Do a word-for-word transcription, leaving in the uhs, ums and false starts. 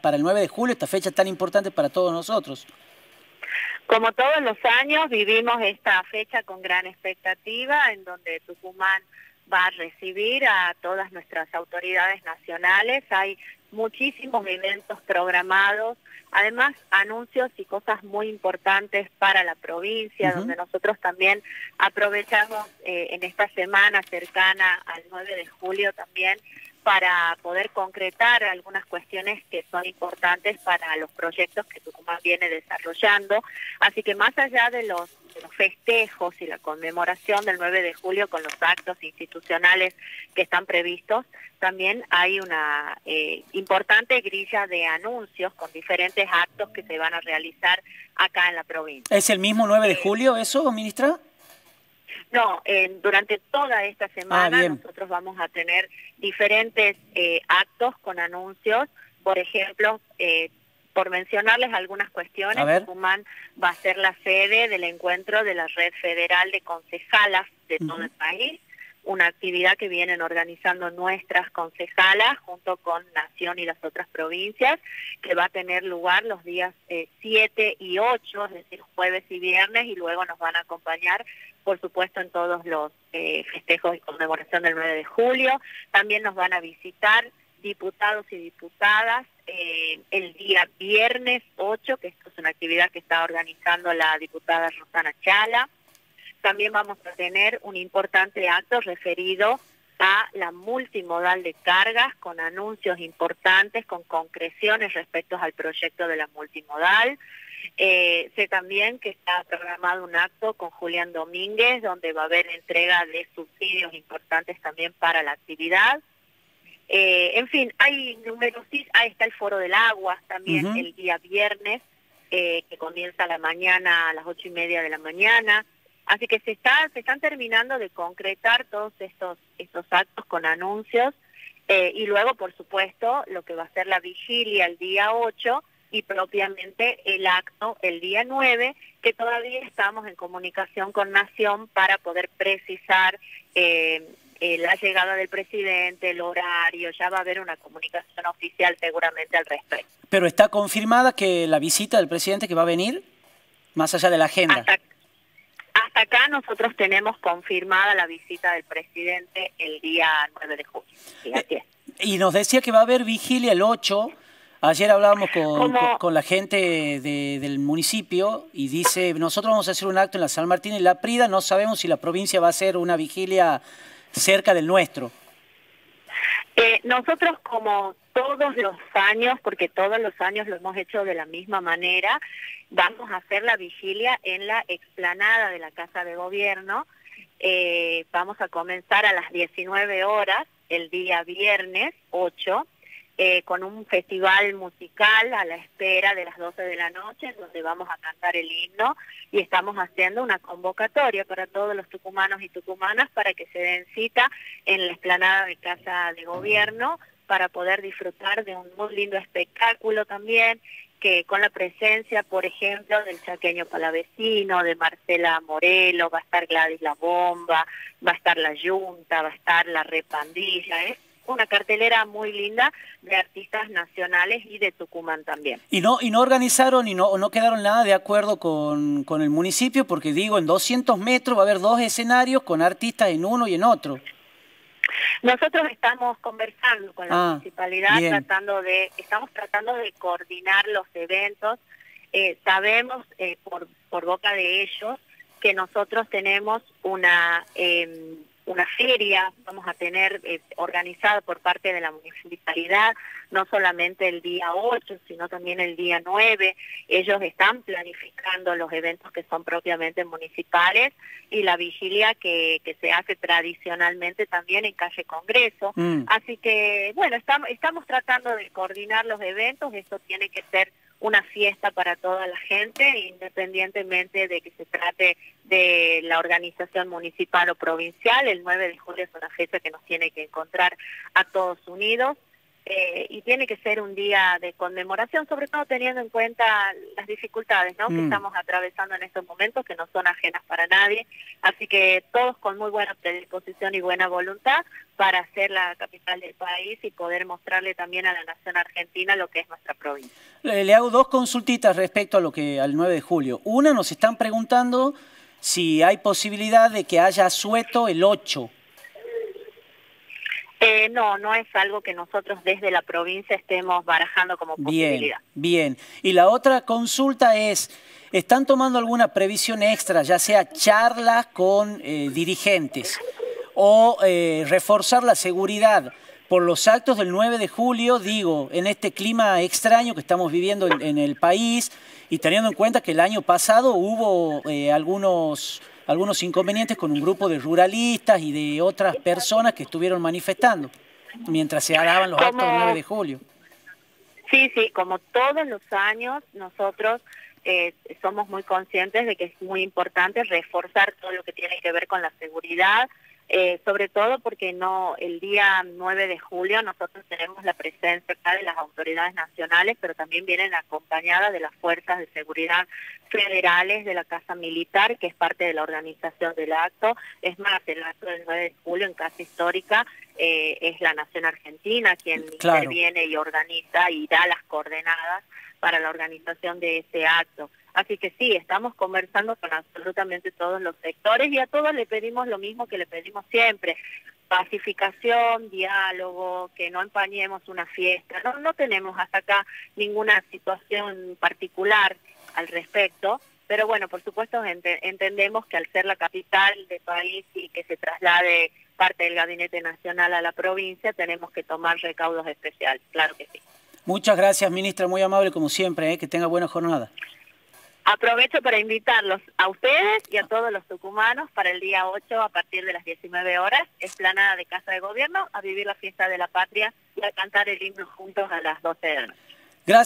para el nueve de julio, esta fecha tan importante para todos nosotros. Como todos los años, vivimos esta fecha con gran expectativa, en donde Tucumán va a recibir a todas nuestras autoridades nacionales. Hay muchísimos eventos programados, además anuncios y cosas muy importantes para la provincia, uh-huh. donde nosotros también aprovechamos eh, en esta semana cercana al nueve de julio también para poder concretar algunas cuestiones que son importantes para los proyectos que Tucumán viene desarrollando. Así que más allá de los, de los festejos y la conmemoración del nueve de julio con los actos institucionales que están previstos, también hay una eh, importante grilla de anuncios con diferentes actos que se van a realizar acá en la provincia. ¿Es el mismo nueve de julio eso, ministra? No, eh, durante toda esta semana ah, nosotros vamos a tener diferentes eh, actos con anuncios. Por ejemplo, eh, por mencionarles algunas cuestiones, Tucumán va a ser la sede del encuentro de la Red Federal de Concejalas de todo uh-huh. el país, una actividad que vienen organizando nuestras concejalas junto con Nación y las otras provincias, que va a tener lugar los días eh, siete y ocho, es decir, jueves y viernes, y luego nos van a acompañar, por supuesto, en todos los eh, festejos y conmemoración del nueve de julio. También nos van a visitar diputados y diputadas eh, el día viernes ocho, que esto es una actividad que está organizando la diputada Rosana Chala. También vamos a tener un importante acto referido a la multimodal de cargas, con anuncios importantes, con concreciones respecto al proyecto de la multimodal. Eh, sé también que está programado un acto con Julián Domínguez, donde va a haber entrega de subsidios importantes también para la actividad. Eh, en fin, hay números, ahí está el Foro del Agua también uh-huh. el día viernes, eh, que comienza a la mañana, a las ocho y media de la mañana. Así que se está, se están terminando de concretar todos estos, estos actos con anuncios eh, y luego, por supuesto, lo que va a ser la vigilia el día ocho y propiamente el acto el día nueve, que todavía estamos en comunicación con Nación para poder precisar eh, eh, la llegada del presidente, el horario. Ya va a haber una comunicación oficial seguramente al respecto. ¿Pero está confirmada que la visita del presidente que va a venir, más allá de la agenda? Hasta Hasta acá nosotros tenemos confirmada la visita del presidente el día nueve de julio. Sí, así es. Y nos decía que va a haber vigilia el ocho. Ayer hablábamos con, con, con la gente de, del municipio y dice, nosotros vamos a hacer un acto en la San Martín y la Prida, no sabemos si la provincia va a hacer una vigilia cerca del nuestro. Eh, nosotros, como todos los años, porque todos los años lo hemos hecho de la misma manera, vamos a hacer la vigilia en la explanada de la Casa de Gobierno. Eh, vamos a comenzar a las diecinueve horas, el día viernes ocho, eh, con un festival musical a la espera de las doce de la noche, en donde vamos a cantar el himno, y estamos haciendo una convocatoria para todos los tucumanos y tucumanas para que se den cita en la explanada de Casa de Gobierno, para poder disfrutar de un muy lindo espectáculo también, que con la presencia, por ejemplo, del Chaqueño Palavecino, de Marcela Morelo, va a estar Gladys La Bomba, va a estar La Junta, va a estar La Repandilla. Es una cartelera muy linda de artistas nacionales y de Tucumán también. Y no y no organizaron y no, no quedaron nada de acuerdo con, con el municipio, porque digo, en doscientos metros va a haber dos escenarios con artistas en uno y en otro. Nosotros estamos conversando con la ah, municipalidad, bien. tratando de, estamos tratando de coordinar los eventos. Eh, sabemos eh, por, por boca de ellos que nosotros tenemos una eh, una feria, vamos a tener eh, organizada por parte de la municipalidad, no solamente el día ocho, sino también el día nueve. Ellos están planificando los eventos que son propiamente municipales y la vigilia que, que se hace tradicionalmente también en calle Congreso. Mm. Así que, bueno, estamos, estamos tratando de coordinar los eventos. Esto tiene que ser una fiesta para toda la gente, independientemente de que se trate de la organización municipal o provincial. El nueve de julio es una fecha que nos tiene que encontrar a todos unidos. eh, y tiene que ser un día de conmemoración, sobre todo teniendo en cuenta las dificultades, ¿no? Mm. que estamos atravesando en estos momentos, que no son ajenas para nadie, así que todos con muy buena predisposición y buena voluntad para hacer la capital del país y poder mostrarle también a la nación argentina lo que es nuestra provincia. Le, le hago dos consultitas respecto a lo que al nueve de julio. Una, nos están preguntando si hay posibilidad de que haya asueto el ocho. Eh, no, no es algo que nosotros desde la provincia estemos barajando como posibilidad. Bien, bien. Y la otra consulta es, ¿están tomando alguna previsión extra, ya sea charlas con eh, dirigentes o eh, reforzar la seguridad por los actos del nueve de julio, digo, en este clima extraño que estamos viviendo en, en el país y teniendo en cuenta que el año pasado hubo eh, algunos... algunos inconvenientes con un grupo de ruralistas y de otras personas que estuvieron manifestando mientras se daban los actos del nueve de julio? Sí, sí, como todos los años nosotros eh, somos muy conscientes de que es muy importante reforzar todo lo que tiene que ver con la seguridad, eh, sobre todo porque no el día nueve de julio nosotros tenemos la presencia acá de las autoridades nacionales, pero también vienen acompañadas de las fuerzas de seguridad federales de la Casa Militar, que es parte de la organización del acto. Es más, el acto del nueve de julio en Casa Histórica eh, es la Nación Argentina quien claro. interviene y organiza y da las coordenadas para la organización de ese acto. Así que sí, estamos conversando con absolutamente todos los sectores y a todos le pedimos lo mismo que le pedimos siempre: pacificación, diálogo, que no empañemos una fiesta. No, no tenemos hasta acá ninguna situación particular al respecto, pero bueno, por supuesto ent entendemos que al ser la capital del país y que se traslade parte del Gabinete Nacional a la provincia, tenemos que tomar recaudos especiales, claro que sí. Muchas gracias, ministra, muy amable como siempre, ¿eh? Que tenga buena jornada. Aprovecho para invitarlos a ustedes y a todos los tucumanos para el día ocho a partir de las diecinueve horas, explanada de Casa de Gobierno, a vivir la fiesta de la patria y a cantar el himno juntos a las doce de la noche.